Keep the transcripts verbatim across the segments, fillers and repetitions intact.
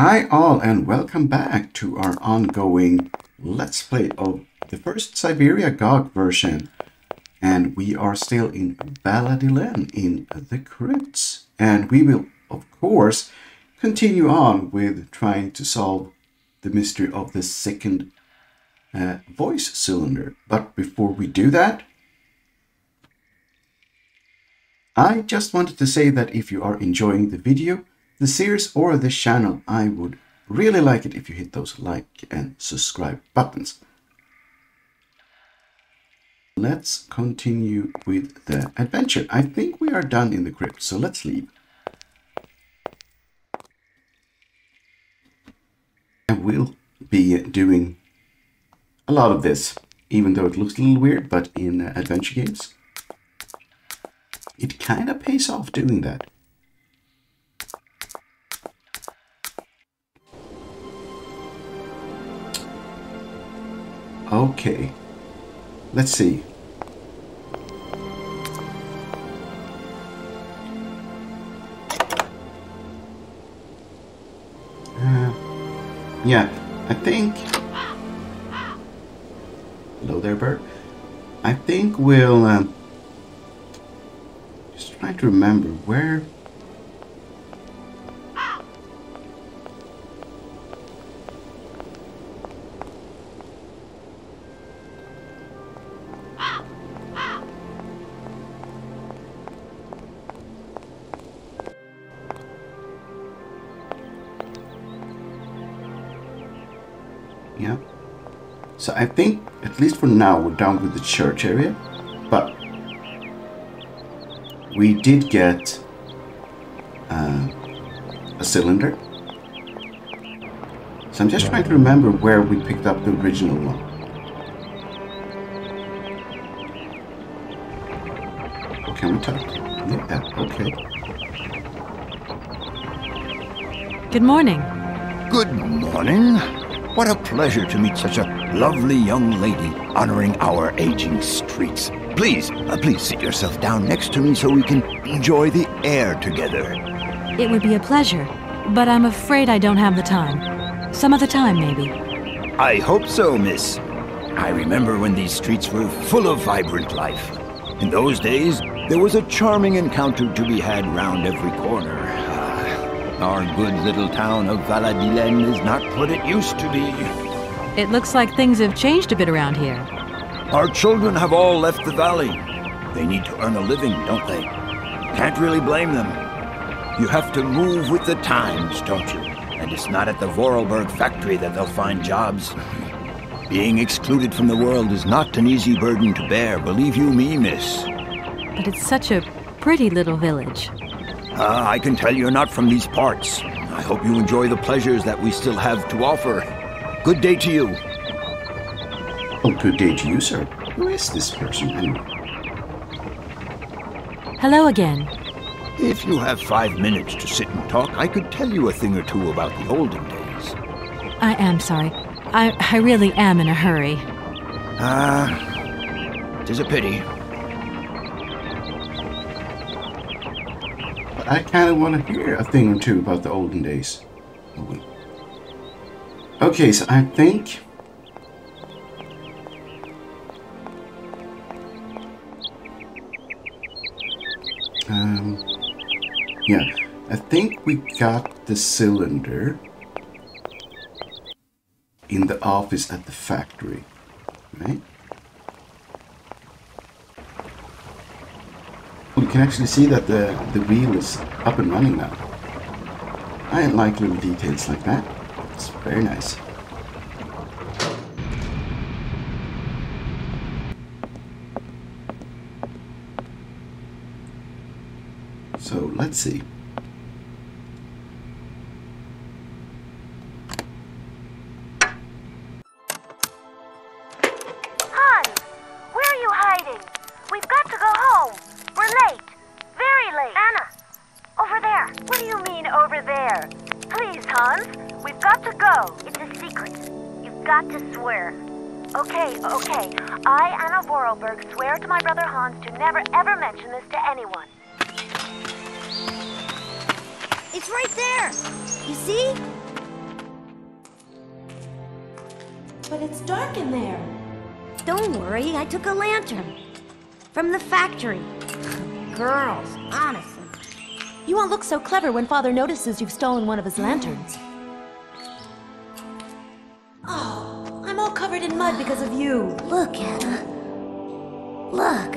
Hi all, and welcome back to our ongoing Let's Play of the first Syberia G O G version. And we are still in Valadilene in the crypts. And we will, of course, continue on with trying to solve the mystery of the second uh, voice cylinder. But before we do that, I just wanted to say that if you are enjoying the video, the series or the channel, I would really like it if you hit those like and subscribe buttons. Let's continue with the adventure. I think we are done in the crypt, so let's leave. I will be doing a lot of this, even though it looks a little weird, but in adventure games, it kind of pays off doing that. Okay, let's see. Uh, yeah, I think... Hello there, bird. I think we'll... Um, just trying to remember where... So I think, at least for now, we're down with the church area, but we did get uh, a cylinder. So I'm just trying to remember where we picked up the original one. Oh, can we talk? Yeah, okay. Good morning. Good morning. What a pleasure to meet such a lovely young lady honoring our aging streets. Please, uh, please sit yourself down next to me so we can enjoy the air together. It would be a pleasure, but I'm afraid I don't have the time. Some other time, maybe. I hope so, miss. I remember when these streets were full of vibrant life. In those days, there was a charming encounter to be had round every corner. Ah, our good little town of Valadilene is not what it used to be. It looks like things have changed a bit around here. Our children have all left the valley. They need to earn a living, don't they? Can't really blame them. You have to move with the times, don't you? And it's not at the Voralberg factory that they'll find jobs. Being excluded from the world is not an easy burden to bear, believe you me, miss. But it's such a pretty little village. Uh, I can tell you're not from these parts. I hope you enjoy the pleasures that we still have to offer. Good day to you. Oh, good day to you, sir. Who is this person? Hello again. If you have five minutes to sit and talk, I could tell you a thing or two about the olden days. I am sorry. I, I really am in a hurry. Ah, uh, tis a pity. But I kind of want to hear a thing or two about the olden days. Okay, so I think um, yeah, I think we got the cylinder in the office at the factory, right? We can actually see that the, the wheel is up and running now. I like little details like that. It's very nice. So let's see. I, Anna Voralberg, swear to my brother Hans to never ever mention this to anyone. It's right there! You see? But it's dark in there. Don't worry, I took a lantern. From the factory. Girls, honestly. You won't look so clever when Father notices you've stolen one of his lanterns. Oh, I'm all covered in mud because of you. Look, Anna. Look.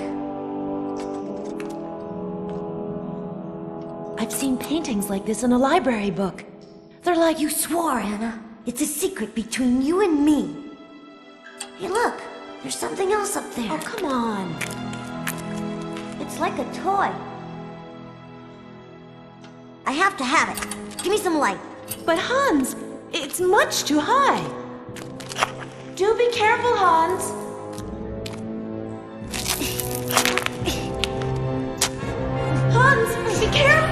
I've seen paintings like this in a library book. They're like you swore, Anna. It's a secret between you and me. Hey, look. There's something else up there. Oh, come on. It's like a toy. I have to have it. Give me some light. But Hans, it's much too high. Do be careful, Hans. Hans, be careful.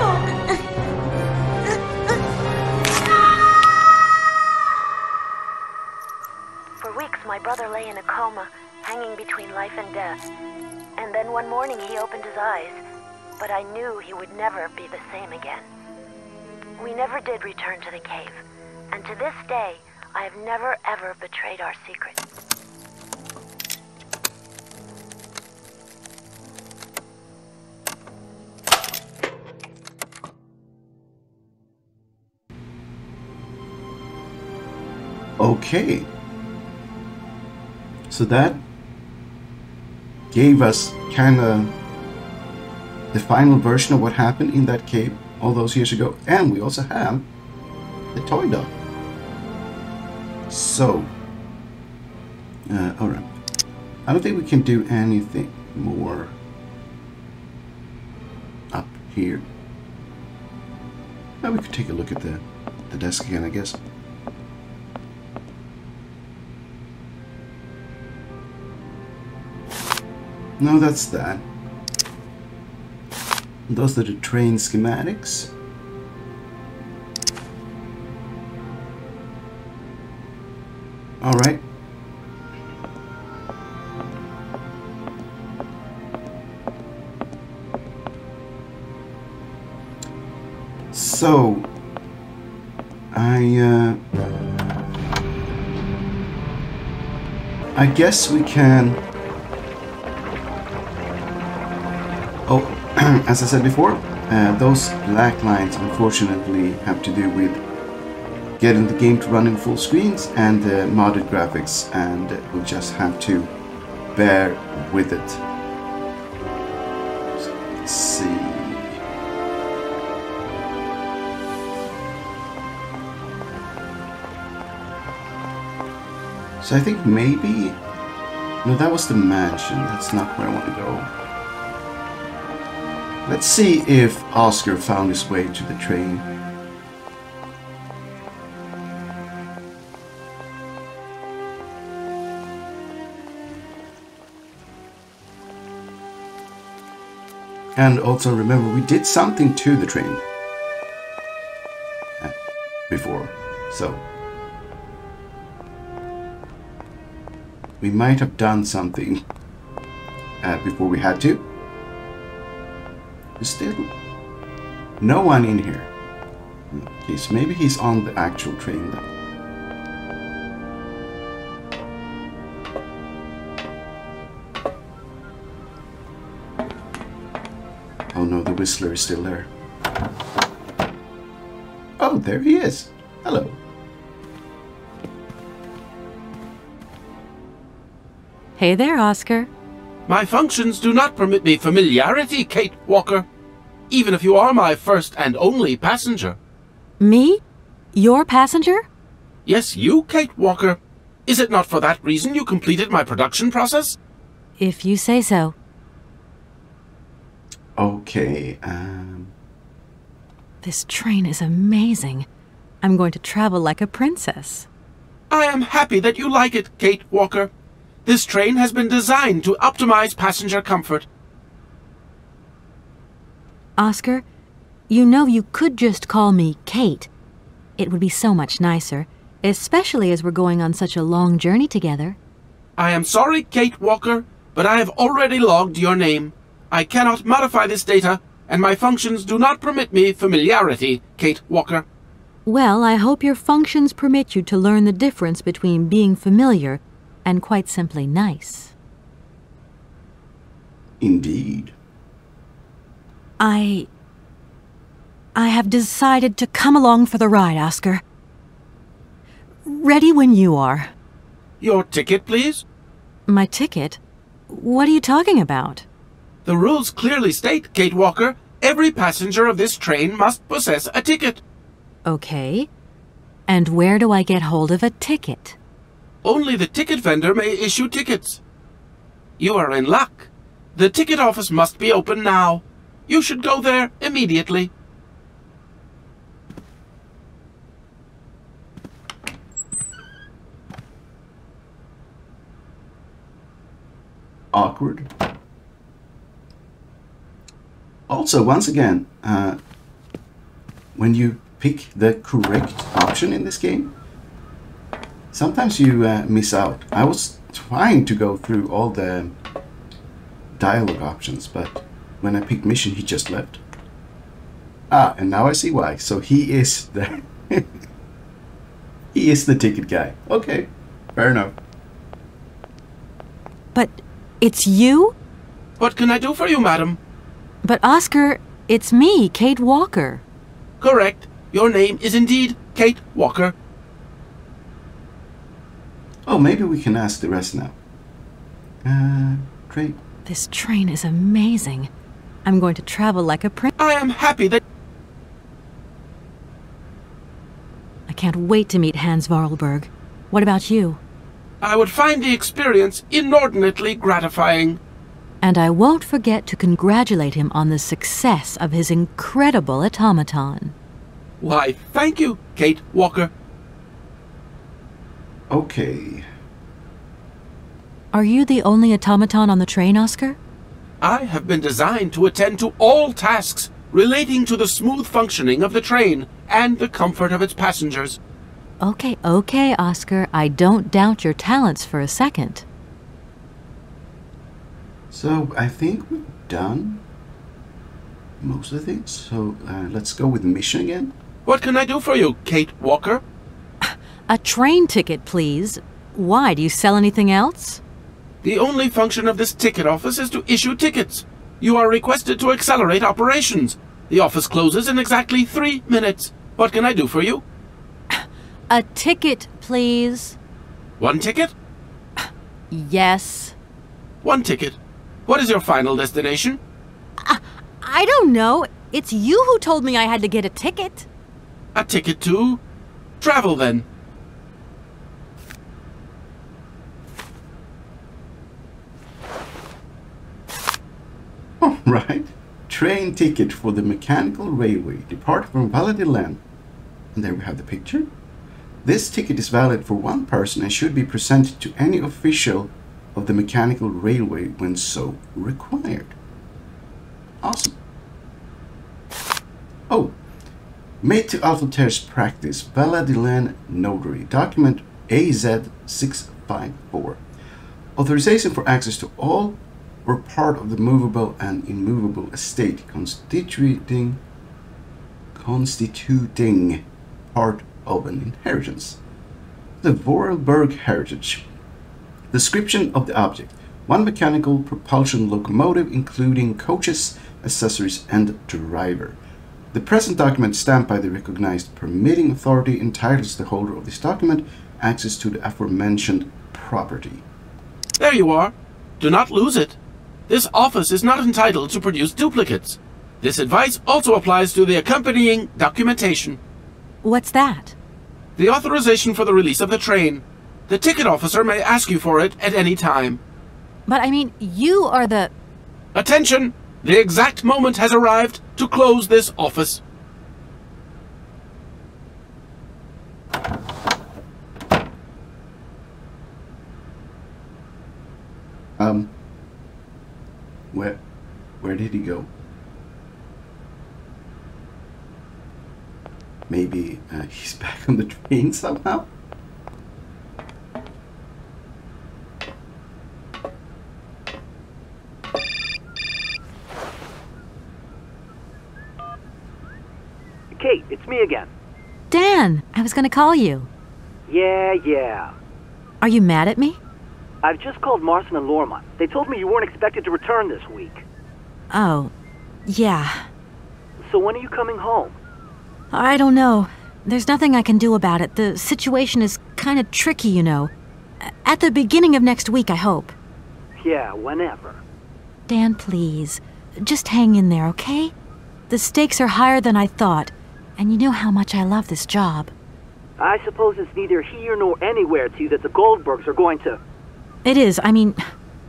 My brother lay in a coma, hanging between life and death. And then one morning he opened his eyes, but I knew he would never be the same again. We never did return to the cave, and to this day, I have never ever betrayed our secret. Okay. So that gave us kind of the final version of what happened in that cave all those years ago. And we also have the toy dog. So, uh, alright. I don't think we can do anything more up here. Now we could take a look at the, the desk again, I guess. No, that's that. Those are the train schematics. All right. So, I, uh, I guess we can. Oh, as I said before, uh, those black lines unfortunately have to do with getting the game to run in full screens and the uh, modded graphics, and we'll just have to bear with it. So let's see. So I think maybe... No, that was the mansion. That's not where I want to go. Let's see if Oscar found his way to the train. And also remember, we did something to the train before, so we might have done something uh, before we had to. Still no one in here. Okay, so maybe he's on the actual train though. Oh no, the Whistler is still there. Oh, there he is. Hello. Hey there, Oscar. My functions do not permit me familiarity, Kate Walker, even if you are my first and only passenger. Me? Your passenger? Yes, you, Kate Walker. Is it not for that reason you completed my production process? If you say so. Okay, um... This train is amazing. I'm going to travel like a princess. I am happy that you like it, Kate Walker. This train has been designed to optimize passenger comfort. Oscar, you know you could just call me Kate. It would be so much nicer, especially as we're going on such a long journey together. I am sorry, Kate Walker, but I have already logged your name. I cannot modify this data, and my functions do not permit me familiarity, Kate Walker. Well, I hope your functions permit you to learn the difference between being familiar and quite simply nice. Indeed. I... I have decided to come along for the ride, Oscar. Ready when you are. Your ticket, please? My ticket? What are you talking about? The rules clearly state, Kate Walker, every passenger of this train must possess a ticket. Okay. And where do I get hold of a ticket? Only the ticket vendor may issue tickets. You are in luck. The ticket office must be open now. You should go there immediately. Awkward. Also, once again, uh, when you pick the correct option in this game, sometimes you uh, miss out. I was trying to go through all the dialogue options, but when I picked mission, he just left. Ah, and now I see why. So he is the he is the ticket guy. Okay, fair enough. But it's you? What can I do for you, madam? But Oscar, it's me, Kate Walker. Correct. Your name is indeed Kate Walker. Oh, maybe we can ask the rest now. Uh, great. This train is amazing. I'm going to travel like a prince. I am happy that... I can't wait to meet Hans Voralberg. What about you? I would find the experience inordinately gratifying. And I won't forget to congratulate him on the success of his incredible automaton. Why, thank you, Kate Walker. Okay. Are you the only automaton on the train, Oscar? I have been designed to attend to all tasks relating to the smooth functioning of the train and the comfort of its passengers. Okay, okay, Oscar. I don't doubt your talents for a second. So, I think we're done most of the things, so uh, let's go with the mission again. What can I do for you, Kate Walker? A train ticket, please. Why, do you sell anything else? The only function of this ticket office is to issue tickets. You are requested to accelerate operations. The office closes in exactly three minutes. What can I do for you? A ticket, please. One ticket? Yes. One ticket. What is your final destination? Uh, I don't know. It's you who told me I had to get a ticket. A ticket to travel, then. All right. Train ticket for the mechanical railway. Depart from Valadilene. And there we have the picture. This ticket is valid for one person and should be presented to any official of the mechanical railway when so required. Awesome. Oh, made to Altair's practice, Valadilene Notary, document A Z six five four. Authorization for access to all or part of the movable and immovable estate constituting constituting part of an inheritance. The Voralberg heritage. Description of the object. One mechanical propulsion locomotive including coaches, accessories and driver. The present document stamped by the recognized permitting authority entitles the holder of this document access to the aforementioned property. There you are. Do not lose it. This office is not entitled to produce duplicates. This advice also applies to the accompanying documentation. What's that? The authorization for the release of the train. The ticket officer may ask you for it at any time. But I mean, you are the... Attention! The exact moment has arrived to close this office. Um... Where... Where did he go? Maybe uh, he's back on the train somehow? Kate, it's me again. Dan, I was gonna call you. Yeah, yeah. Are you mad at me? I've just called Marcin and Lormont. They told me you weren't expected to return this week. Oh, yeah. So when are you coming home? I don't know. There's nothing I can do about it. The situation is kind of tricky, you know. At the beginning of next week, I hope. Yeah, whenever. Dan, please. Just hang in there, okay? The stakes are higher than I thought, and you know how much I love this job. I suppose it's neither here nor anywhere to you that the Goldbergs are going to... It is. I mean,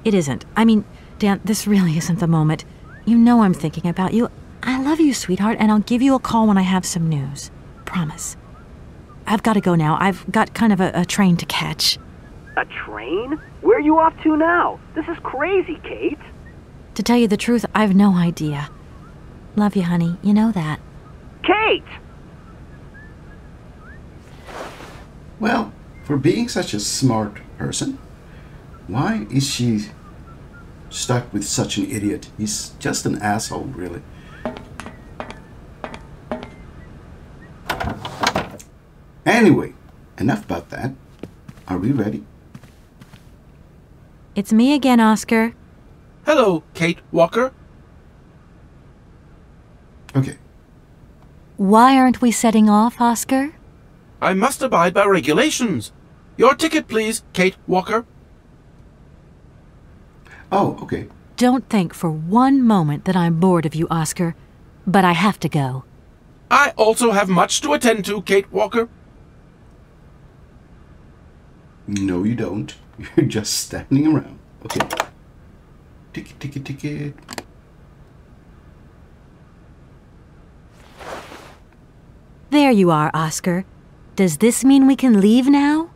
it isn't. I mean, Dan, this really isn't the moment. You know I'm thinking about you. I love you, sweetheart, and I'll give you a call when I have some news. Promise. I've got to go now. I've got kind of a, a train to catch. A train? Where are you off to now? This is crazy, Kate. To tell you the truth, I've no idea. Love you, honey. You know that. Kate! Well, for being such a smart person, why is she stuck with such an idiot? He's just an asshole, really. Anyway, enough about that. Are we ready? It's me again, Oscar. Hello, Kate Walker. Okay. Why aren't we setting off, Oscar? I must abide by regulations. Your ticket, please, Kate Walker. Oh, okay. Don't think for one moment that I'm bored of you, Oscar, but I have to go. I also have much to attend to, Kate Walker. No, you don't. You're just standing around. Okay. Ticket, ticket, ticket. There you are, Oscar. Does this mean we can leave now?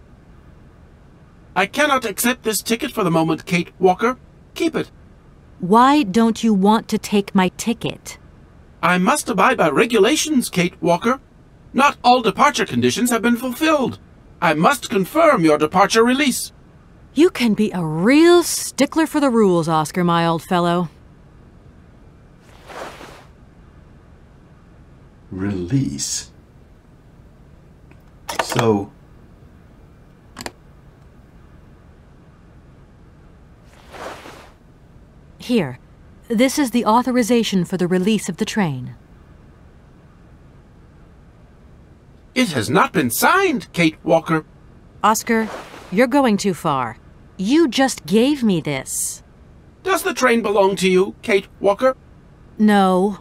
I cannot accept this ticket for the moment, Kate Walker. Keep it. Why don't you want to take my ticket? I must abide by regulations, Kate Walker. Not all departure conditions have been fulfilled. I must confirm your departure release. You can be a real stickler for the rules, Oscar, my old fellow. Release. So... Here. This is the authorization for the release of the train. It has not been signed, Kate Walker. Oscar, you're going too far. You just gave me this. Does the train belong to you, Kate Walker? No.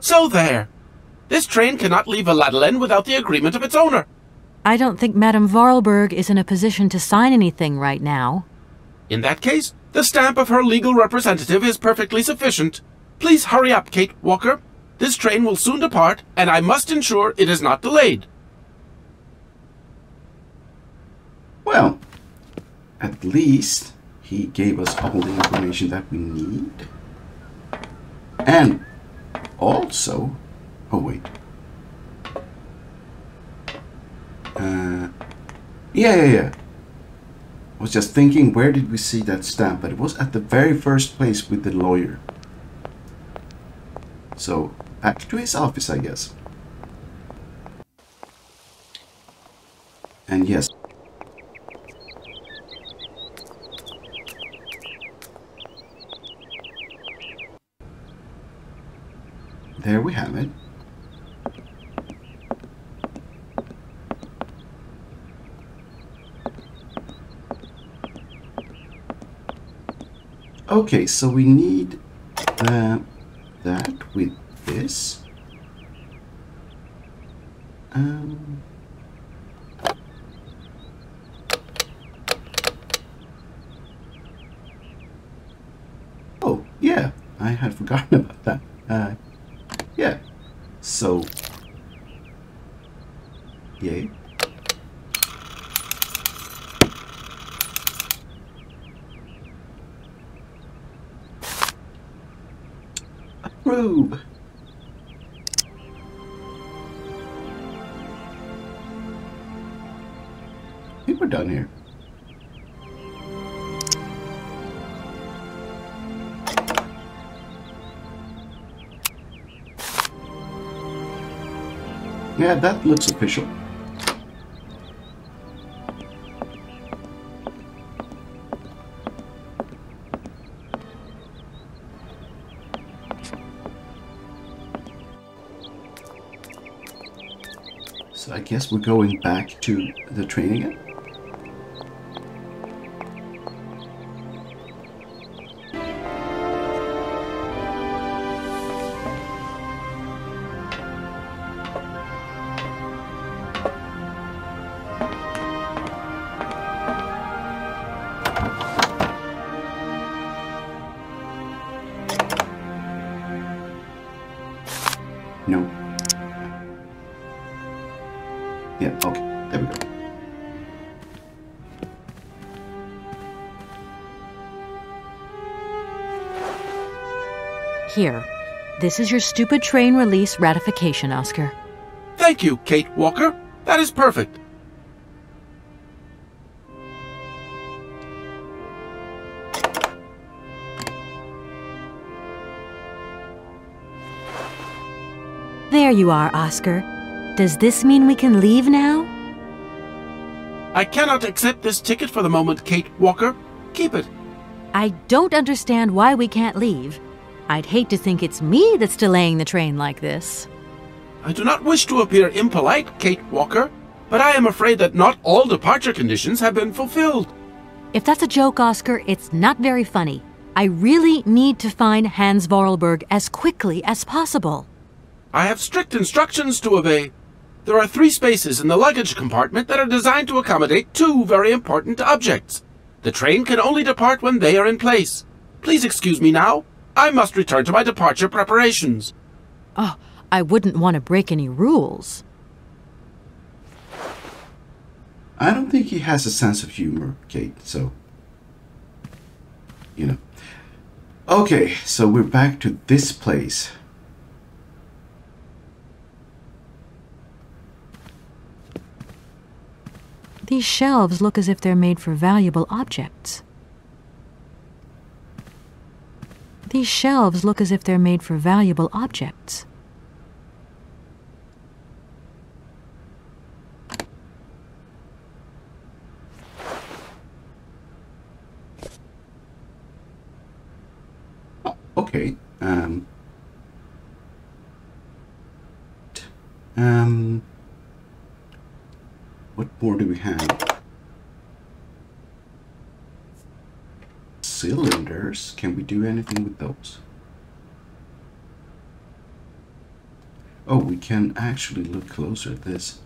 So there. This train cannot leave Valadilene without the agreement of its owner. I don't think Madame Voralberg is in a position to sign anything right now. In that case, the stamp of her legal representative is perfectly sufficient. Please hurry up, Kate Walker. This train will soon depart, and I must ensure it is not delayed. Well, at least he gave us all the information that we need. And also... Oh, wait. Uh, yeah, yeah, yeah. I was just thinking, where did we see that stamp? But it was at the very first place with the lawyer. So, back to his office, I guess. And yes. There we have it. Okay, so we need uh, that with this. Um, oh, yeah, I had forgotten about that. Uh, yeah, so, yay. Approve. I think we're done here. Yeah, that looks official. So I guess we're going back to the train again. Here. This is your stupid train release ratification, Oscar. Thank you, Kate Walker. That is perfect. There you are, Oscar. Does this mean we can leave now? I cannot accept this ticket for the moment, Kate Walker. Keep it. I don't understand why we can't leave. I'd hate to think it's me that's delaying the train like this. I do not wish to appear impolite, Kate Walker, but I am afraid that not all departure conditions have been fulfilled. If that's a joke, Oscar, it's not very funny. I really need to find Hans Voralberg as quickly as possible. I have strict instructions to obey. There are three spaces in the luggage compartment that are designed to accommodate two very important objects. The train can only depart when they are in place. Please excuse me now. I must return to my departure preparations. Oh, I wouldn't want to break any rules. I don't think he has a sense of humor, Kate, so... You know. Okay, so we're back to this place. These shelves look as if they're made for valuable objects. These shelves look as if they're made for valuable objects. Oh, okay. Um. Um. What more do we have? Cylinders. Can we do anything with those? Oh, we can actually look closer at this.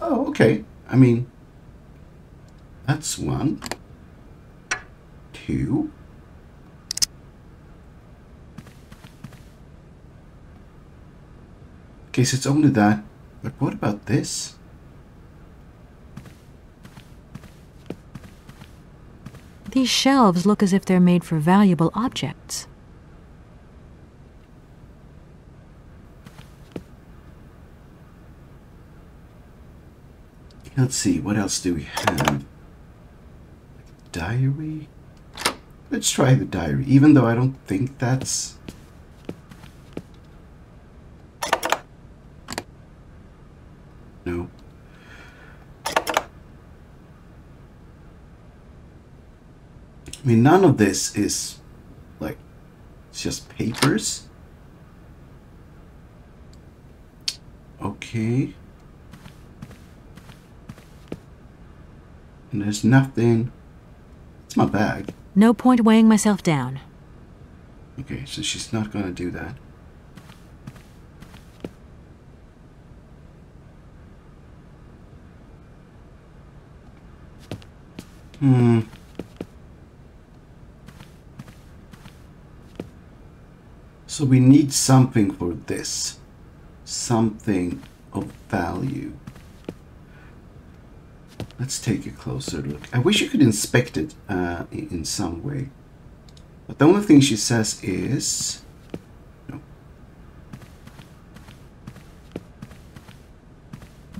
Oh, okay. I mean, that's one, two, okay, so it's only that, but what about this? These shelves look as if they're made for valuable objects. Let's see, what else do we have? Diary? Let's try the diary, even though I don't think that's... No. I mean, none of this is, like, it's just papers. Okay. And there's nothing. It's my bag. No point weighing myself down. Okay, so she's not gonna do that. Hmm. So we need something for this. Something of value. Let's take a closer look. I wish you could inspect it uh, in some way. But the only thing she says is... No.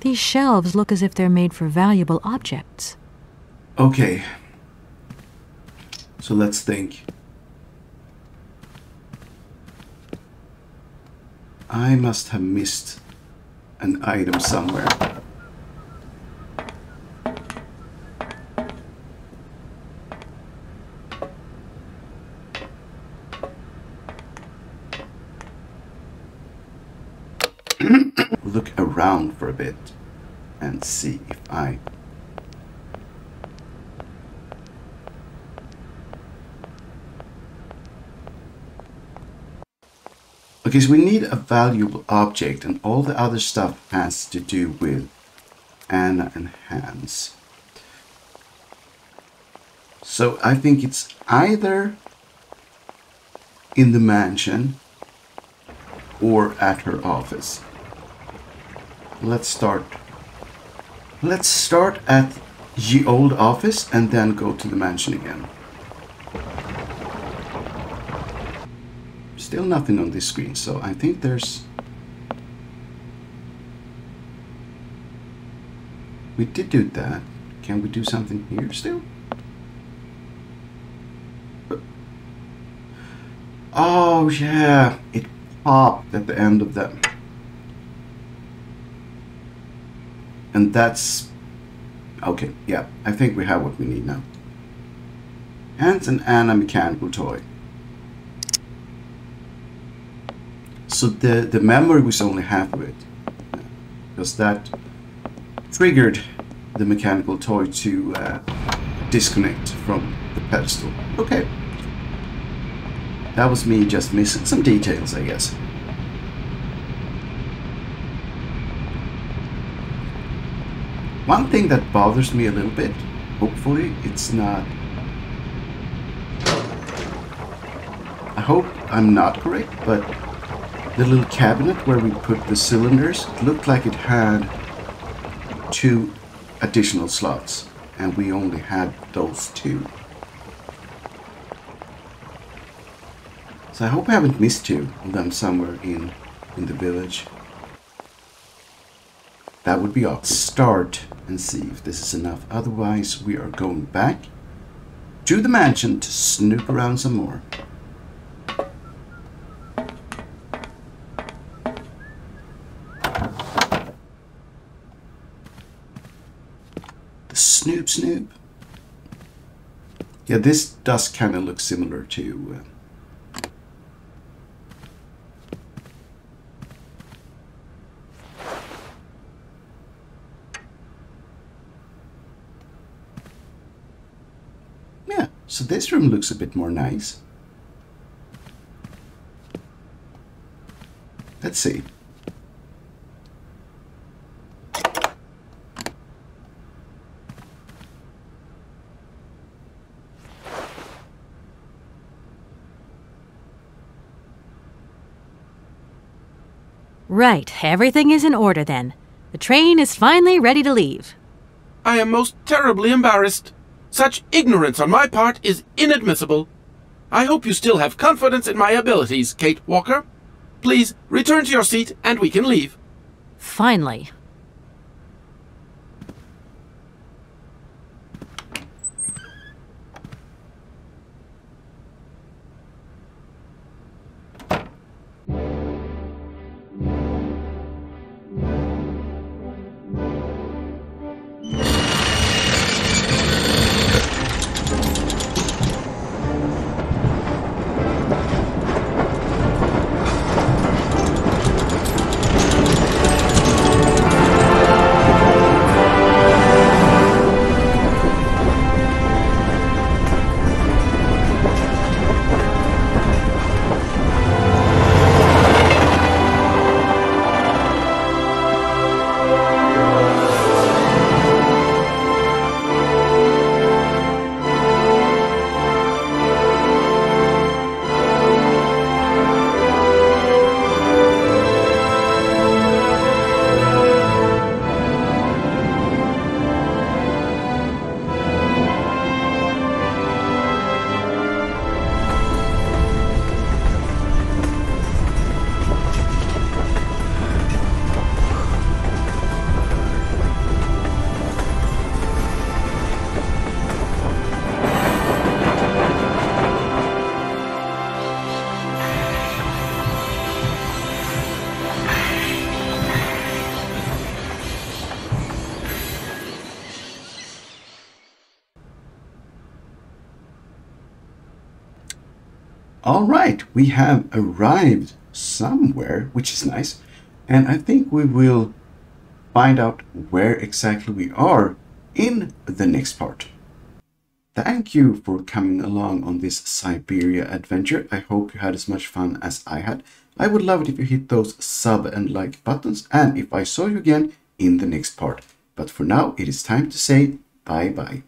These shelves look as if they're made for valuable objects. Okay. So let's think. I must have missed an item somewhere. Look around for a bit and see if I... Okay, so we need a valuable object, and all the other stuff has to do with Anna and Hans. So I think it's either in the mansion or at her office. Let's start. Let's start at the old office and then go to the mansion again. Still nothing on this screen, so I think there's... We did do that. Can we do something here still? Oh yeah, it popped at the end of that. And that's... Okay, yeah, I think we have what we need now. Hans and Anna mechanical toy. So the, the memory was only half of it, because that triggered the mechanical toy to uh, disconnect from the pedestal. Okay. That was me just missing some details, I guess. One thing that bothers me a little bit, hopefully it's not... I hope I'm not correct, but... The little cabinet where we put the cylinders, it looked like it had two additional slots, and we only had those two. So I hope I haven't missed two of them somewhere in, in the village. That would be off. Start and see if this is enough. Otherwise, we are going back to the mansion to snoop around some more. Snoop, snoop. Yeah, this does kind of look similar to... Uh, yeah, so this room looks a bit more nice. Let's see. Right, everything is in order then. The train is finally ready to leave. I am most terribly embarrassed. Such ignorance on my part is inadmissible. I hope you still have confidence in my abilities, Kate Walker. Please return to your seat and we can leave. Finally. All right, we have arrived somewhere, which is nice. And I think we will find out where exactly we are in the next part. Thank you for coming along on this Syberia adventure. I hope you had as much fun as I had. I would love it if you hit those sub and like buttons, and if I saw you again in the next part. But for now, it is time to say bye-bye.